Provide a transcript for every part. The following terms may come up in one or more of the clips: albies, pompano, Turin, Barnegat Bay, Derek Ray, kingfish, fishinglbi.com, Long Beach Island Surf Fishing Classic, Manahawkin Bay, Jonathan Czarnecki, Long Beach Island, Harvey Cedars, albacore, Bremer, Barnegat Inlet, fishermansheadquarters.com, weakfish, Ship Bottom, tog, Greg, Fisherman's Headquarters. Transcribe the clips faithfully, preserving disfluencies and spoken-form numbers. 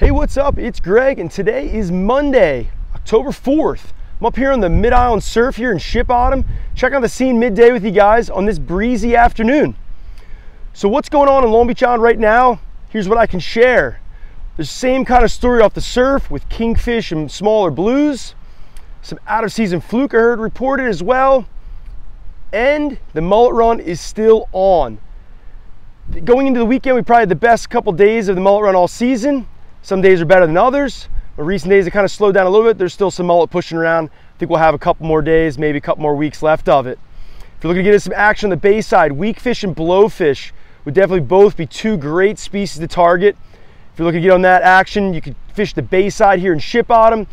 Hey, what's up? It's Greg, and today is Monday, October fourth. I'm up here on the Mid-Island Surf here in Ship Bottom, checking out the scene midday with you guys on this breezy afternoon. So what's going on in Long Beach Island right now? Here's what I can share. The same kind of story off the surf with kingfish and smaller blues. Some out-of-season fluke I heard reported as well. And the mullet run is still on. Going into the weekend, we probably had the best couple days of the mullet run all season. Some days are better than others. But recent days, it kind of slowed down a little bit. There's still some mullet pushing around. I think we'll have a couple more days, maybe a couple more weeks left of it. If you're looking to get some action on the bay side, weak fish and blowfish would definitely both be two great species to target. If you're looking to get on that action, you could fish the bay side here in Ship Bottom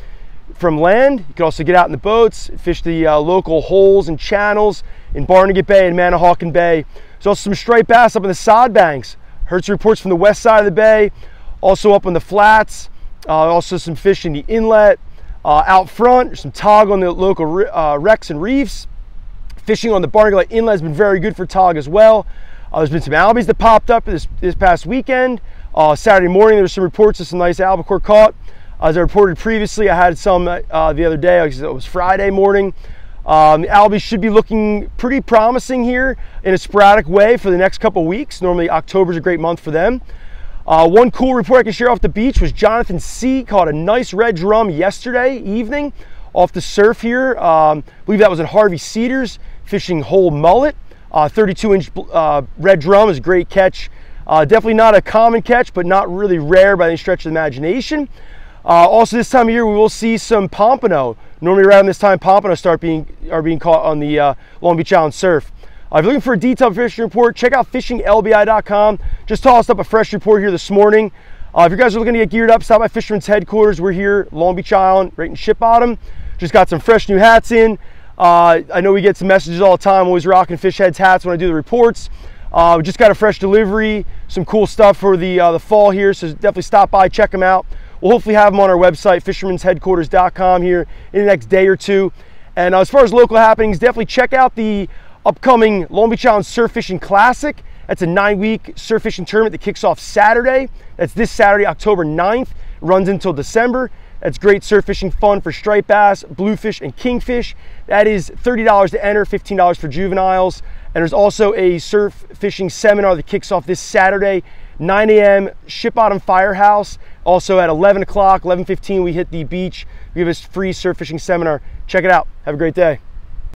from land. You could also get out in the boats, fish the uh, local holes and channels in Barnegat Bay and Manahawkin Bay. There's also some striped bass up in the sod banks. Heard some reports from the west side of the bay. Also up on the flats, uh, also some fish in the inlet. Uh, out front, some tog on the local uh, wrecks and reefs. Fishing on the Barnegat Inlet has been very good for tog as well. Uh, there's been some albies that popped up this, this past weekend. Uh, Saturday morning, there were some reports of some nice albacore caught. As I reported previously, I had some uh, the other day. It was Friday morning. Um, the albies should be looking pretty promising here in a sporadic way for the next couple weeks. Normally, October is a great month for them. Uh, one cool report I can share off the beach was Jonathan C. caught a nice red drum yesterday evening off the surf here. Um, I believe that was in Harvey Cedars, fishing whole mullet. thirty-two inch uh, uh, red drum is a great catch. Uh, definitely not a common catch, but not really rare by any stretch of the imagination. Uh, also this time of year, we will see some pompano. Normally around this time, pompano start being, are being caught on the uh, Long Beach Island surf. Uh, if you're looking for a detailed fishing report, check out fishing L B I dot com. Just tossed up a fresh report here this morning. Uh, if you guys are looking to get geared up, stop by Fisherman's Headquarters. We're here, Long Beach Island, right in Ship Bottom. Just got some fresh new hats in. Uh, I know we get some messages all the time, always rocking Fish Heads hats when I do the reports. Uh, we just got a fresh delivery, some cool stuff for the, uh, the fall here, so definitely stop by, check them out. We'll hopefully have them on our website, fishermans headquarters dot com here in the next day or two. And uh, as far as local happenings, definitely check out the upcoming Long Beach Island Surf Fishing Classic. That's a nine-week surf fishing tournament that kicks off Saturday. That's this Saturday, October ninth, runs until December. That's great surf fishing fun for striped bass, bluefish, and kingfish. That is thirty dollars to enter, fifteen dollars for juveniles. And there's also a surf fishing seminar that kicks off this Saturday, nine A M Ship Bottom Firehouse. Also at eleven o'clock, eleven fifteen, we hit the beach. We have a free surf fishing seminar. Check it out. Have a great day.